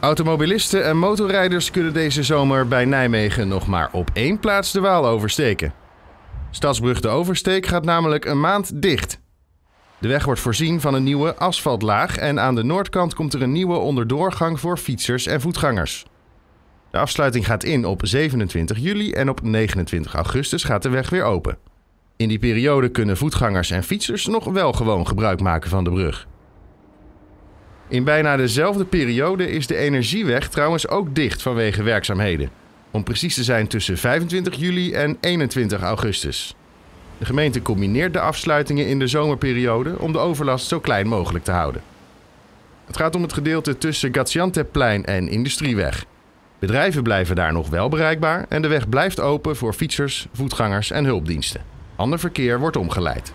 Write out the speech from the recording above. Automobilisten en motorrijders kunnen deze zomer bij Nijmegen nog maar op 1 plaats de Waal oversteken. Stadsbrug De Oversteek gaat namelijk een maand dicht. De weg wordt voorzien van een nieuwe asfaltlaag en aan de noordkant komt er een nieuwe onderdoorgang voor fietsers en voetgangers. De afsluiting gaat in op 27 juli en op 29 augustus gaat de weg weer open. In die periode kunnen voetgangers en fietsers nog wel gewoon gebruik maken van de brug. In bijna dezelfde periode is de Energieweg trouwens ook dicht vanwege werkzaamheden. Om precies te zijn tussen 25 juli en 21 augustus. De gemeente combineert de afsluitingen in de zomerperiode om de overlast zo klein mogelijk te houden. Het gaat om het gedeelte tussen Gaziantepplein en Industrieweg. Bedrijven blijven daar nog wel bereikbaar en de weg blijft open voor fietsers, voetgangers en hulpdiensten. Ander verkeer wordt omgeleid.